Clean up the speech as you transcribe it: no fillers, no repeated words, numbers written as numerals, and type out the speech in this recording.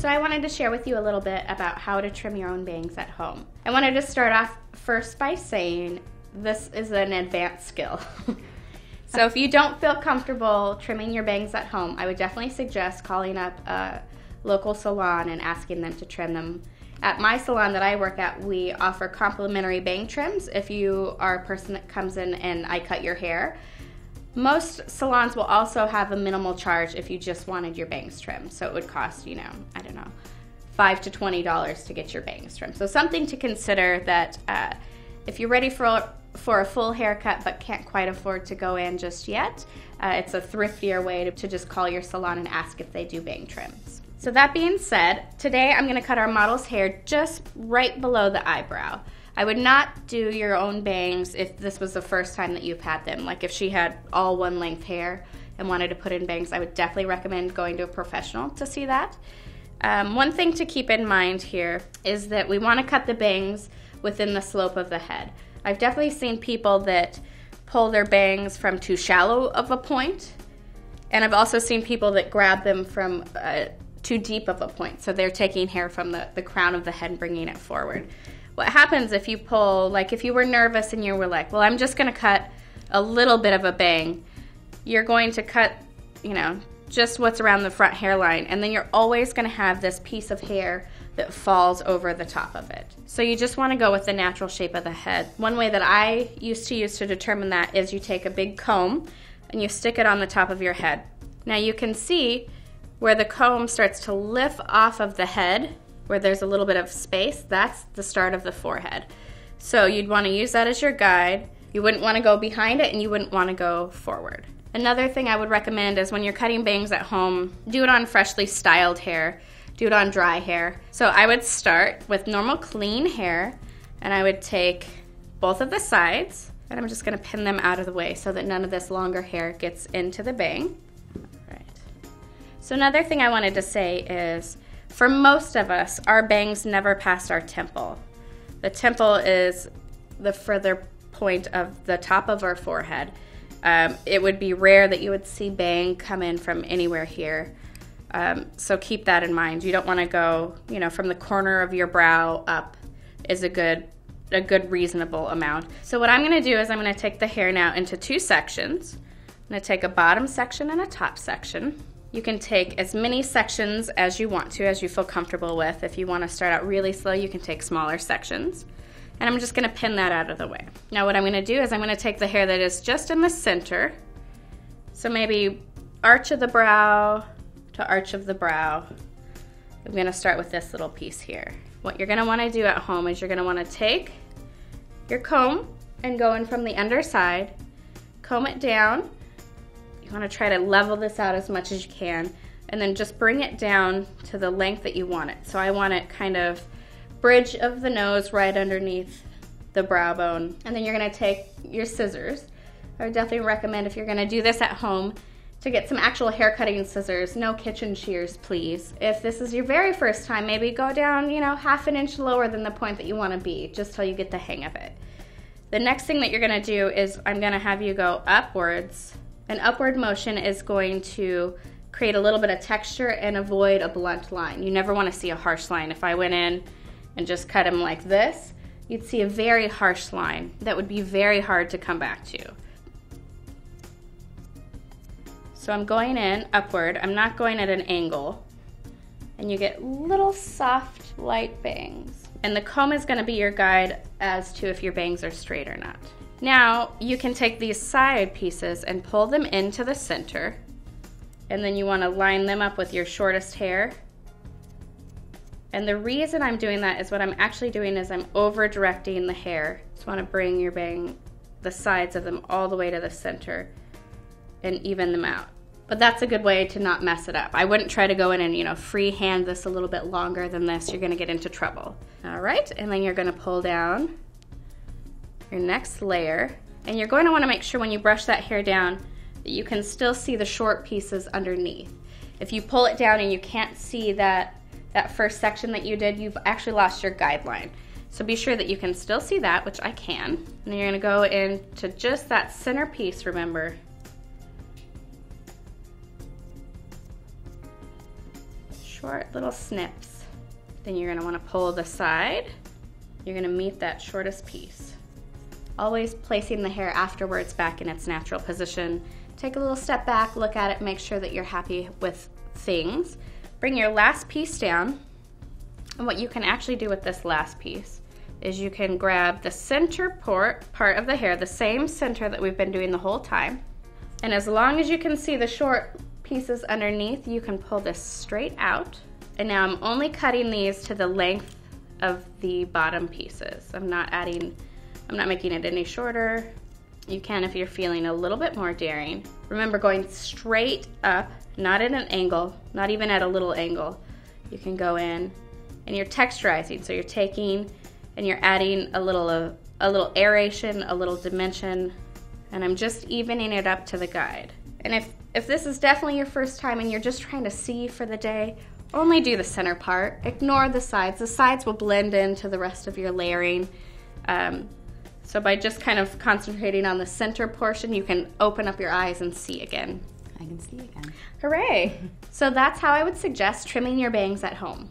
So I wanted to share with you a little bit about how to trim your own bangs at home. I wanted to start off first by saying this is an advanced skill. So if you don't feel comfortable trimming your bangs at home, I would definitely suggest calling up a local salon and asking them to trim them. At my salon that I work at, we offer complimentary bang trims if you are a person that comes in and I cut your hair. Most salons will also have a minimal charge if you just wanted your bangs trimmed. So it would cost, you know, I don't know, $5 to $20 to get your bangs trimmed. So something to consider that if you're ready for a full haircut but can't quite afford to go in just yet, it's a thriftier way to just call your salon and ask if they do bang trims. So that being said, today I'm gonna cut our model's hair just right below the eyebrow. I would not do your own bangs if this was the first time that you've had them. Like if she had all one length hair and wanted to put in bangs, I would definitely recommend going to a professional to see that. One thing to keep in mind here is that we want to cut the bangs within the slope of the head. I've definitely seen people that pull their bangs from too shallow of a point, and I've also seen people that grab them from too deep of a point. So they're taking hair from the crown of the head and bringing it forward. What happens if you pull, like if you were nervous and you were like, well, I'm just gonna cut a little bit of a bang, you're going to cut, you know, just what's around the front hairline, and then you're always gonna have this piece of hair that falls over the top of it. So you just wanna go with the natural shape of the head. One way that I used to use to determine that is you take a big comb and you stick it on the top of your head. Now you can see where the comb starts to lift off of the head, where there's a little bit of space, that's the start of the forehead. So you'd want to use that as your guide. You wouldn't want to go behind it and you wouldn't want to go forward. Another thing I would recommend is when you're cutting bangs at home, do it on freshly styled hair, do it on dry hair. So I would start with normal clean hair and I would take both of the sides and I'm just going to pin them out of the way so that none of this longer hair gets into the bang. All right. So another thing I wanted to say is, for most of us, our bangs never pass our temple. The temple is the further point of the top of our forehead. It would be rare that you would see bang come in from anywhere here. So keep that in mind. You don't want to go, you know, from the corner of your brow up is a good reasonable amount. So what I'm going to do is I'm going to take the hair now into two sections. I'm going to take a bottom section and a top section. You can take as many sections as you want to, as you feel comfortable with. If you want to start out really slow, you can take smaller sections. And I'm just going to pin that out of the way. Now what I'm going to do is I'm going to take the hair that is just in the center, so maybe arch of the brow to arch of the brow. I'm going to start with this little piece here. What you're going to want to do at home is you're going to want to take your comb and go in from the underside, comb it down. You want to try to level this out as much as you can and then just bring it down to the length that you want it. So I want it kind of bridge of the nose right underneath the brow bone. And then you're going to take your scissors. I would definitely recommend, if you're going to do this at home, to get some actual hair cutting scissors, no kitchen shears please. If this is your very first time, maybe go down, you know, half an inch lower than the point that you want to be, just till you get the hang of it. The next thing that you're going to do is I'm going to have you go upwards. An upward motion is going to create a little bit of texture and avoid a blunt line. You never want to see a harsh line. If I went in and just cut them like this, you'd see a very harsh line that would be very hard to come back to. So I'm going in upward. I'm not going at an angle. And you get little soft, light bangs. And the comb is going to be your guide as to if your bangs are straight or not. Now you can take these side pieces and pull them into the center, and then you want to line them up with your shortest hair. And the reason I'm doing that is what I'm actually doing is I'm over directing the hair. Just want to bring your bang, the sides of them all the way to the center and even them out. But that's a good way to not mess it up. I wouldn't try to go in and, you know, freehand this a little bit longer than this. You're going to get into trouble. All right, and then you're going to pull down your next layer, and you're going to want to make sure when you brush that hair down that you can still see the short pieces underneath. If you pull it down and you can't see that first section that you did, you've actually lost your guideline. So be sure that you can still see that, which I can. And then you're gonna go into just that center piece, remember. Short little snips. Then you're gonna wanna pull the side. You're gonna meet that shortest piece. Always placing the hair afterwards back in its natural position. Take a little step back, look at it, make sure that you're happy with things. Bring your last piece down. And what you can actually do with this last piece is you can grab the center part of the hair, the same center that we've been doing the whole time. And as long as you can see the short pieces underneath, you can pull this straight out. And now I'm only cutting these to the length of the bottom pieces. I'm not making it any shorter. You can if you're feeling a little bit more daring. Remember going straight up, not at an angle, not even at a little angle. You can go in and you're texturizing, so you're taking and you're adding a little aeration, a little dimension, and I'm just evening it up to the guide. And if this is definitely your first time and you're just trying to see for the day, only do the center part. Ignore the sides. The sides will blend into the rest of your layering. So by just kind of concentrating on the center portion, you can open up your eyes and see again. I can see again. Hooray! So that's how I would suggest trimming your bangs at home.